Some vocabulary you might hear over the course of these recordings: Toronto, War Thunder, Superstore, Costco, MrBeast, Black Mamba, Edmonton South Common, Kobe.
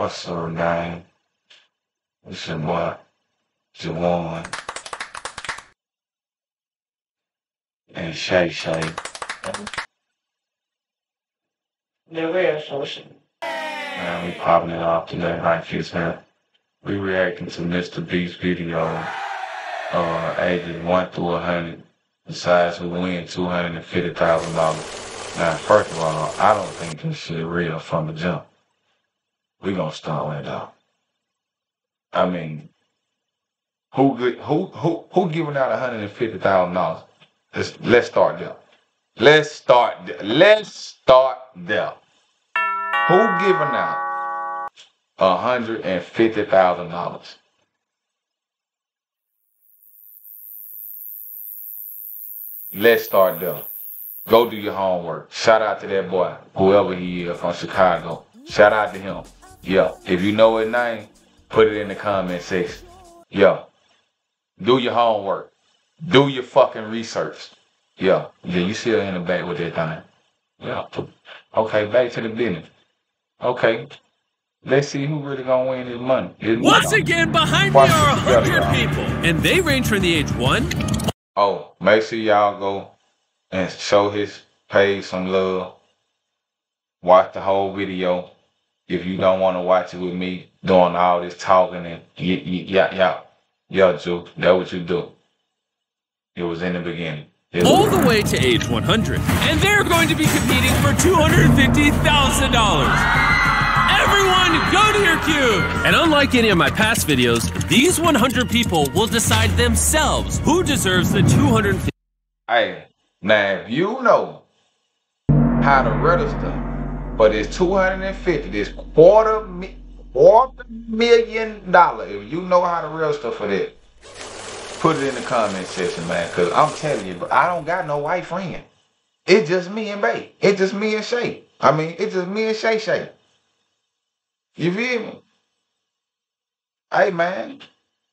What's up, gang? It's your boy, Juwan. And Shay Shay. The real solution. Man, we popping it off today, like you said. We reacting to MrBeast video. Ages 1 through 100. Decides who win $250,000. Now, first of all, I don't think this shit real from the jump. We gonna start with it though. I mean, who giving out $150,000? Let's start there. Let's start there. Who giving out $150,000? Let's start there. Go do your homework. Shout out to that boy, whoever he is from Chicago. Shout out to him. Yeah, if you know his name, put it in the comment section. Yeah, do your homework. Do your fucking research. Yeah, yeah, you still in the back with that thing. Yeah. Okay, back to the business. Okay, let's see who really gonna win this money. Once again, behind me are 100 people, and they range from the age 1. Oh, make sure y'all go and show his page some love. Watch the whole video. If you don't want to watch it with me doing all this talking and yeah, Drew, that's what you do. It was in the beginning. All the way to age 100. And they're going to be competing for $250,000. Everyone, go to your cube. And unlike any of my past videos, these 100 people will decide themselves who deserves the $250,000. Hey, now if you know how to register, but it's $250,000, this $250,000. If you know how to register for that, put it in the comment section, man. Cause I'm telling you, but I don't got no white friend. It's just me and Bae. It's just me and Shay. I mean, it's just me and Shay Shay. You feel me? Hey, man.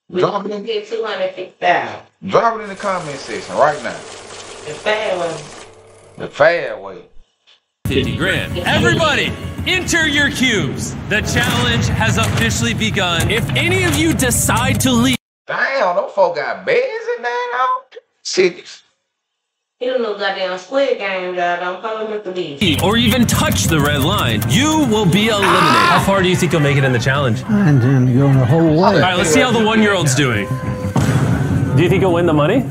We drop it in. Get $250,000. Drop it in the comment section right now. The fair way. The fair way. $50,000. Everybody, enter your cubes. The challenge has officially begun. If any of you decide to leave, damn, those folk got busy now. Serious. You don't know goddamn Squid Game, y'all. Don't call him Mr. Beast. Or even touch the red line, you will be eliminated. How far do you think you'll make it in the challenge? I'm going a whole lot. All right, let's see how the 1-year-old's doing. Do you think you'll win the money?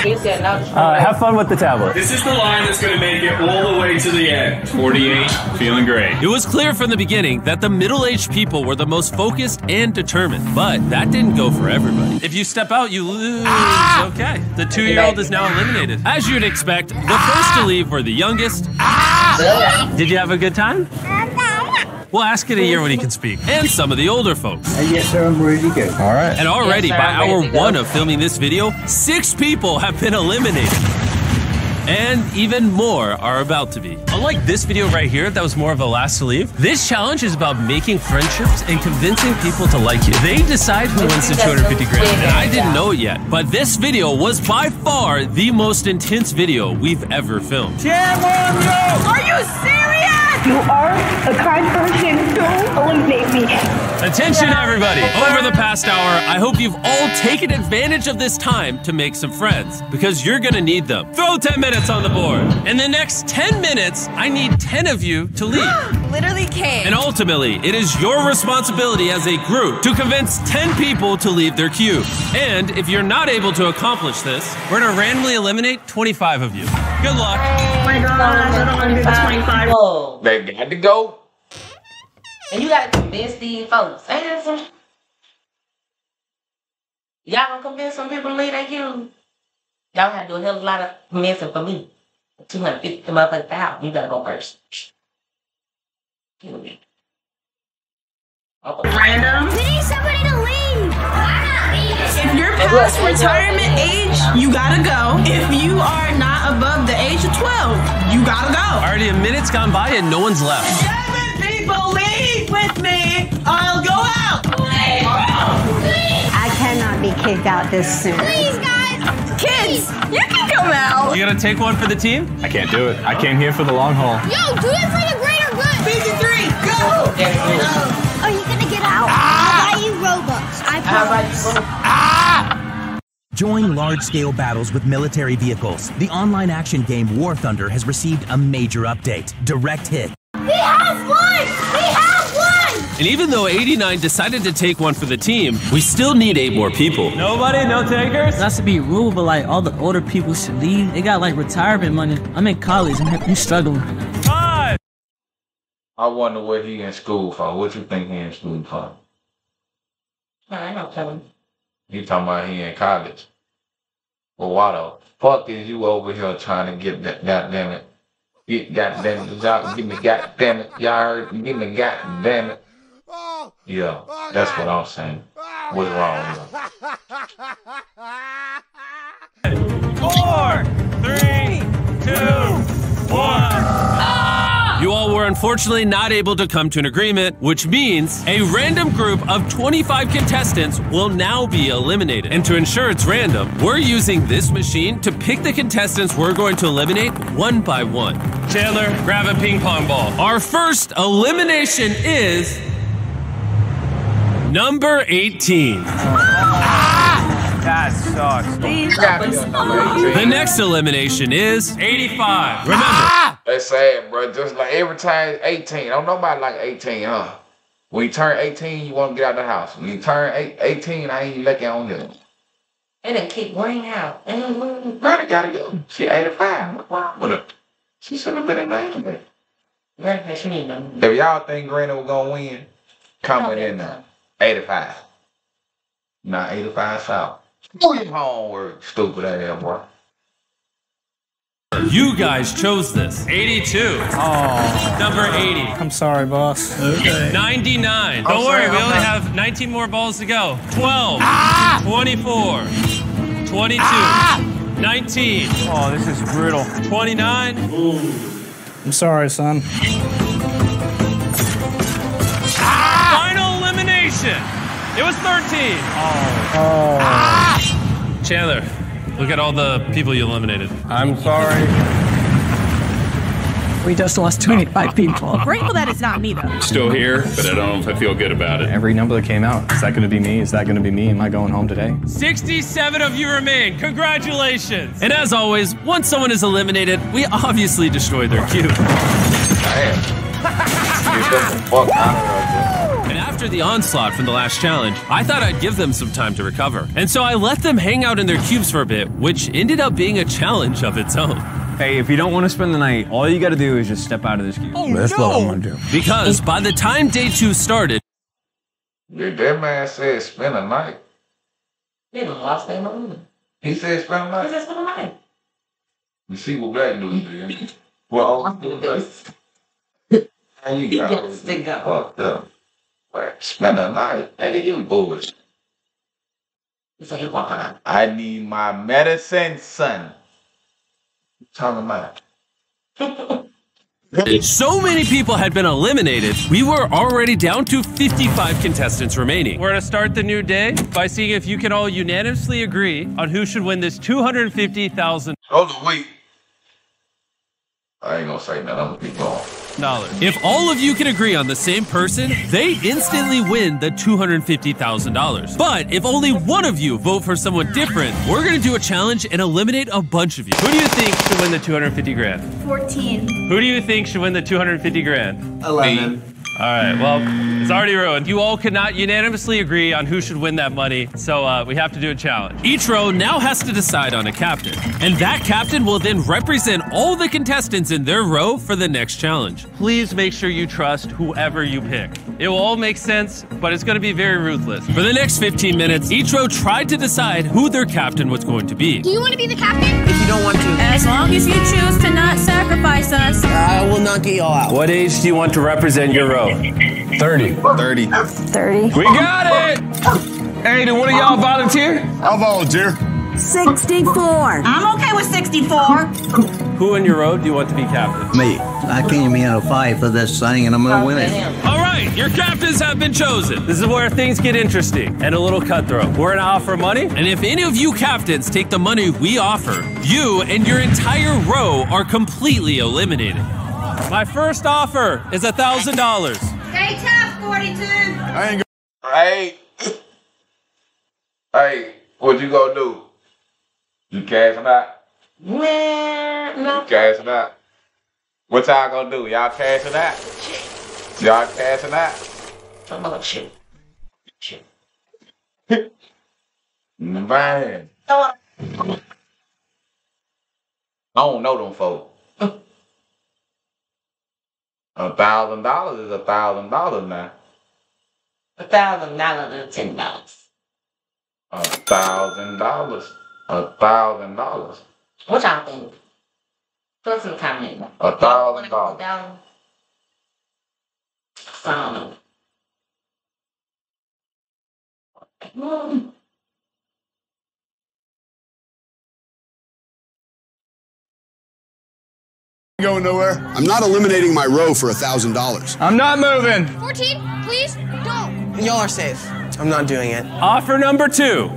Have fun with the tablet. This is the line that's going to make it all the way to the end. 48, feeling great. It was clear from the beginning that the middle-aged people were the most focused and determined, but that didn't go for everybody. If you step out, you lose. Okay, the 2-year-old is now eliminated. As you'd expect, the first to leave were the youngest. Did you have a good time? We'll ask it a year when he can speak. And some of the older folks. Yes, sir, I'm ready to go. All right. And already, yes, sir, by hour 1 of filming this video, 6 people have been eliminated. And even more are about to be. Unlike this video right here, that was more of a last to leave, this challenge is about making friendships and convincing people to like you. They decide who wins the $250,000, and I didn't know it yet. But this video was by far the most intense video we've ever filmed. Are you serious? You are a kind person. Don't eliminate me. Attention, everybody. Over the past hour, I hope you've all taken advantage of this time to make some friends, because you're going to need them. Throw 10 minutes on the board. In the next 10 minutes, I need 10 of you to leave. Literally can't. And ultimately, it is your responsibility as a group to convince 10 people to leave their cube. And if you're not able to accomplish this, we're going to randomly eliminate 25 of you. Good luck. Oh my God, I don't want to do the 25. Whoa. They got to go. And you got to convince these folks. Ain't that some? Y'all gonna convince some people to leave their cube? Y'all gotta do a hell of a lot of convincing for me. 250 motherfuckers, you gotta go first. Random. We need somebody to leave. If you're past retirement age, you gotta go. If you are not above the age of 12, you gotta go. Already a minute's gone by and no one's left. 7 people leave with me. I'll go out. Please. I cannot be kicked out this soon. Please, guys. Kids, you can come out. You gotta take one for the team? I can't do it. I came here for the long haul. Yo, do it for the greater good. Season 3, go. Go. Join large-scale battles with military vehicles. The online action game War Thunder has received a major update. Direct hit. He has one! He has one! And even though 89 decided to take one for the team, we still need 8 more people. Nobody? No takers? Not to be rude, but like all the older people should leave. They got like retirement money. I'm in college and I'm struggling. I wonder what he in school for. What you think he in school for? I don't tell him. He talking about he in college. Well, why the fuck is you over here trying to get that goddammit? Get goddammit. Y'all give me goddammit. Y'all heard me? Give me goddammit. Yeah, that's what I'm saying. What's wrong with him? 4, 3, 2, 1. You all were unfortunately not able to come to an agreement, which means a random group of 25 contestants will now be eliminated. And to ensure it's random, we're using this machine to pick the contestants we're going to eliminate one by one. Taylor, grab a ping pong ball. Our first elimination is number 18. That sucks. The next elimination is 85. Remember. That's sad, bro. Just like every time 18. Don't nobody like 18, huh? When you turn 18, you want to get out of the house. When you turn 18, I ain't looking on you. And it keep going out. And brother gotta go. She 85. What? She should have been in the 80s. If y'all think Grana was gonna win, comment in there. 85. Nah, 85 South. Do your homework, stupid ass boy. You guys chose this. 82. Oh. Number 80. I'm sorry, boss. Okay. 99. Don't worry, we only have 19 more balls to go. 12. 24. 22. 19. Oh, this is brutal. 29. Ooh. I'm sorry, son. Final elimination. It was 13. Oh. Chandler, look at all the people you eliminated. I'm sorry. We just lost 25 people. Grateful that it's not me, though. Still here, but I don't know if I feel good about it. Every number that came out, is that going to be me? Is that going to be me? Am I going home today? 67 of you remain. Congratulations. And as always, once someone is eliminated, we obviously destroy their cue. Damn. And after the onslaught from the last challenge, I thought I'd give them some time to recover. And so I let them hang out in their cubes for a bit, which ended up being a challenge of its own. Hey, if you don't want to spend the night, all you got to do is just step out of this cube. Oh, that's what I'm going to do. Because by the time day 2 started... Your dead man said spend a night. He lost their room. He said spend a night? He said spend a night. You see what black dudes do. Well, I'm doing this. And you got fucked up. Spend a night. Nigga, you bullshit. I need my medicine, son. Talking about. So many people had been eliminated, we were already down to 55 contestants remaining. We're going to start the new day by seeing if you can all unanimously agree on who should win this $250,000. Hold on, wait. I ain't gonna say nothing. I'm gonna be gone. If all of you can agree on the same person, they instantly win the $250,000. But if only one of you vote for someone different, we're gonna do a challenge and eliminate a bunch of you. Who do you think should win the 250 grand? 14. Who do you think should win the 250 grand? 11. Me. All right, well, it's already ruined. You all could not unanimously agree on who should win that money, so we have to do a challenge. Each row now has to decide on a captain, and that captain will then represent all the contestants in their row for the next challenge. Please make sure you trust whoever you pick. It will all make sense, but it's going to be very ruthless. For the next 15 minutes, each row tried to decide who their captain was going to be. Do you want to be the captain? If you don't want to. As long as you choose to not sacrifice us. I will not get y'all out. What age do you want to represent your row? 30. 30. 30. We got it! Hey, did one of y'all volunteer? I'll volunteer. 64. I'm okay with 64. Who in your row do you want to be captain? Me. I came in a fight for this thing, and I'm going to win it. All right, your captains have been chosen. This is where things get interesting and a little cutthroat. We're going to offer money, and if any of you captains take the money we offer, you and your entire row are completely eliminated. My first offer is $1,000. Stay tough, 42. I ain't gonna. Hey. Hey, what you gonna do? You cash them out? No. You cash them out? What y'all gonna do? Y'all cash it out? Y'all cash it out? I'm gonna shit. Shit. Man. I don't know them folks. $1,000 is $1,000 now. $1,000 is $10. $1,000. $1,000. What y'all think? Put some comment. $1,000. I don't know. Going nowhere. I'm not eliminating my row for $1,000. I'm not moving. 14, please don't. Y'all are safe. I'm not doing it. Offer number 2.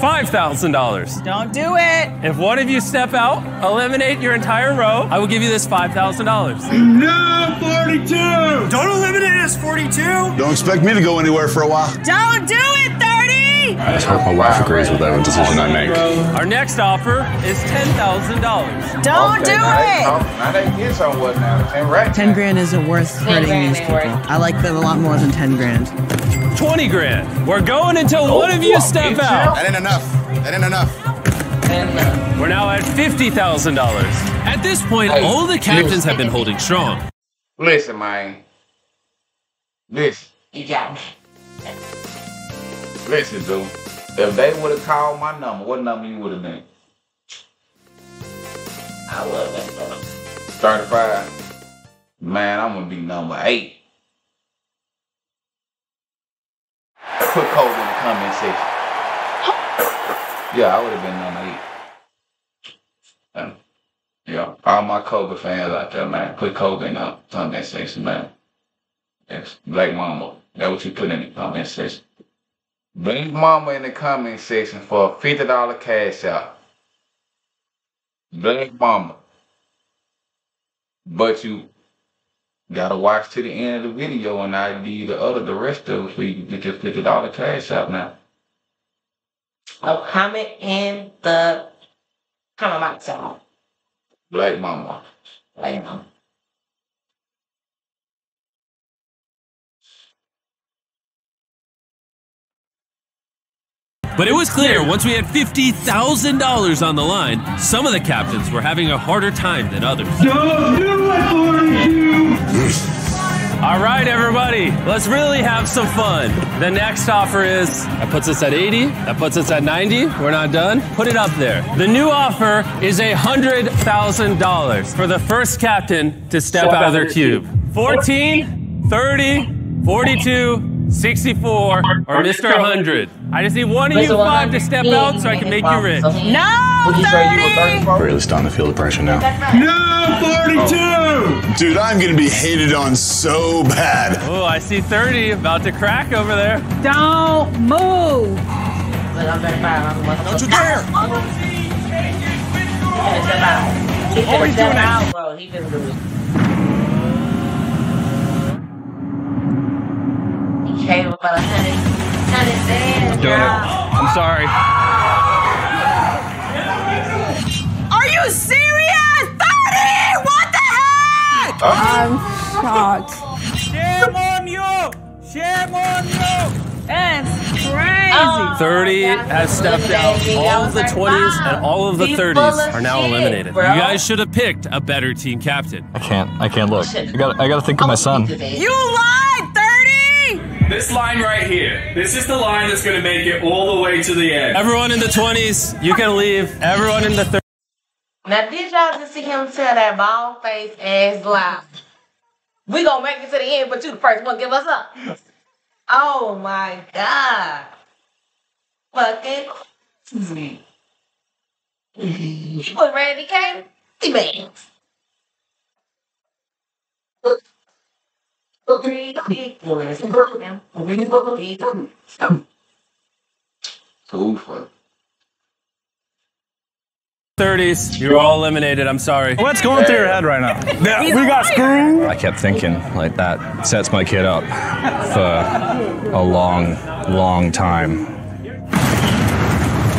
$5,000. Don't do it. If one of you step out, eliminate your entire row, I will give you this $5,000. No, 42. Don't eliminate us, 42. Don't expect me to go anywhere for a while. Don't do it, 30. I just hope my wife agrees with every decision I make. Our next offer is $10,000. Don't do it. I think it's on what now? 10 right. 10 grand isn't worth hurting these people. I like them a lot more than 10 grand. 20 grand. We're going until one of you step out. That ain't enough. That ain't enough. We're now at $50,000. At this point, all the captains have been holding strong. Listen, man. Listen. You got me. Listen, dude. If they would have called my number, what number you would have been? I love that number. 35. Man, I'm going to be number 8. Put Kobe in the comment section. Yeah, I would have been number 8. Yeah, all my Kobe fans out there, man, put Kobe in the comment section, man. Yes, Black Mamba. That's what you put in the comment section. Black Mamba in the comment section for a $50 cash out. Black Mamba. But you gotta watch to the end of the video and I leave the rest of it so you can get your $50 cash out now. Oh, comment in the comment box on Black Mama. Black Mama. But it was clear once we had $50,000 on the line, some of the captains were having a harder time than others. Don't do it, 42! All right, everybody, let's really have some fun. The next offer is, that puts us at 80, that puts us at 90, we're not done, put it up there. The new offer is $100,000 for the first captain to step out of their cube. 14, 30, 42, 64, or Mr. 100. I just need one of you 5 to step out so I can make you rich. No, 30! We're really starting to feel the pressure now. No, 42! Oh. Dude, I'm gonna be hated on so bad. Oh, I see 30 about to crack over there. Don't move! Don't you dare! Oh, he's doing out, bro. He didn't do it. He came about 100. Doing it. I'm sorry. Are you serious? 30! What the heck? I'm shocked. Shame on you! Shame on you! That's crazy. 30 has stepped out. All of the 20s and all of the 30s are now eliminated. You guys should have picked a better team captain. I can't look. I gotta think of my son. You lied, 30! This line right here, this is the line that's going to make it all the way to the end. Everyone in the 20s, you can leave. Everyone in the 30s. Now, did y'all just see him tell that bald face ass lie? We going to make it to the end, but you the first one. Give us up. Oh, my God. Fucking crazy. You put Randy K? He bangs. $30s, you're all eliminated. I'm sorry. What's going through your head right now? We got screwed. I kept thinking like that sets my kid up for a long, long time.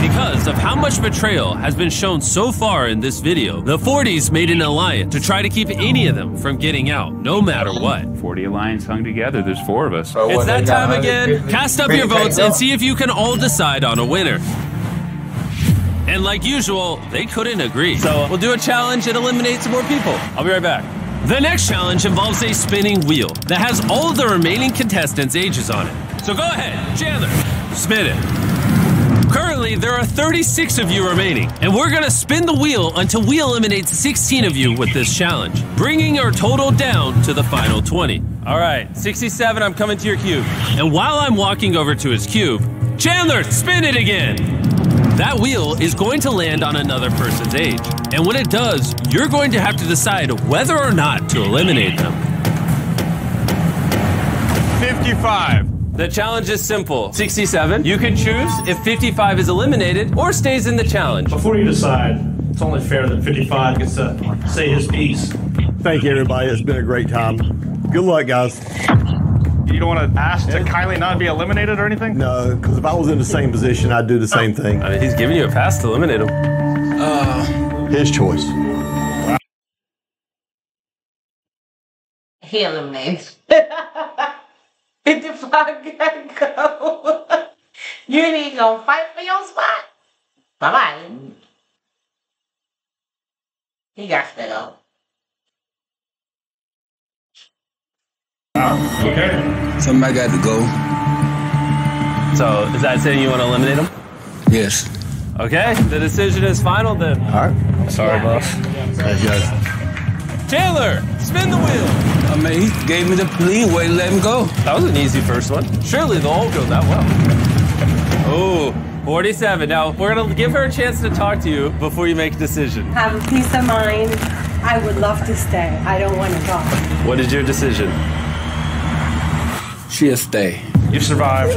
Because of how much betrayal has been shown so far in this video, the 40s made an alliance to try to keep any of them from getting out, no matter what. 40 alliance hung together, there's 4 of us. It's that time again. Cast up your votes and see if you can all decide on a winner. And like usual, they couldn't agree. So we'll do a challenge and eliminate some more people. I'll be right back. The next challenge involves a spinning wheel that has all the remaining contestants' ages on it. So go ahead, Chandler, spin it. Currently, there are 36 of you remaining, and we're gonna spin the wheel until we eliminate 16 of you with this challenge, bringing our total down to the final 20. All right, 67, I'm coming to your cube. And while I'm walking over to his cube, Chandler, spin it again. That wheel is going to land on another person's age. And when it does, you're going to have to decide whether or not to eliminate them. 55. The challenge is simple. 67, you can choose if 55 is eliminated or stays in the challenge. Before you decide, it's only fair that 55 gets to say his piece. Thank you, everybody. It's been a great time. Good luck, guys. You don't want to ask to kindly not be eliminated or anything? No, because if I was in the same position, I'd do the same thing. I mean, he's giving you a pass to eliminate him. His choice. He eliminates. 55 gotta go. You ain't gonna fight for your spot? Bye-bye. He got to go. Okay. Somebody got to go. So, is that saying you want to eliminate him? Yes. Okay, the decision is final then. All right. Sorry, boss. Thank you. Taylor, spin the wheel. I mean, he gave me the leeway to let him go. That was an easy first one. Surely they'll all go that well. Oh, 47. Now, we're going to give her a chance to talk to you before you make a decision. Have peace of mind. I would love to stay. I don't want to go. What is your decision? She'll stay. You survived.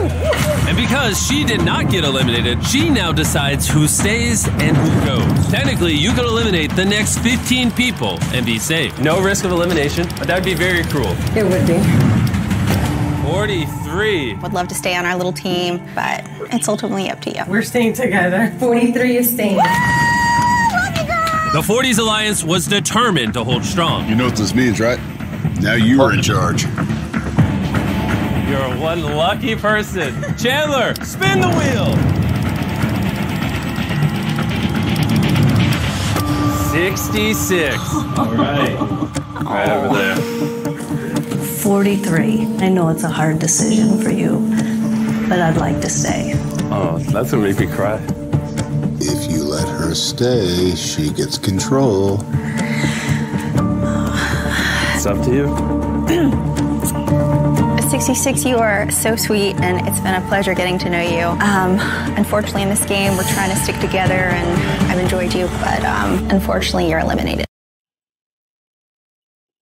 And because she did not get eliminated, she now decides who stays and who goes. Technically, you could eliminate the next 15 people and be safe. No risk of elimination, but that would be very cruel. It would be. 43. Would love to stay on our little team, but it's ultimately up to you. We're staying together. 43 is staying. The 40s Alliance was determined to hold strong. You know what this means, right? Now you are in charge. You're one lucky person. Chandler, spin the wheel. 66. All right. Right over there. 43. I know it's a hard decision for you, but I'd like to stay. Oh, that's gonna make me cry. If you let her stay, she gets control. It's up to you. 66, you are so sweet, and it's been a pleasure getting to know you. Unfortunately, in this game, we're trying to stick together, and I've enjoyed you, but unfortunately, you're eliminated.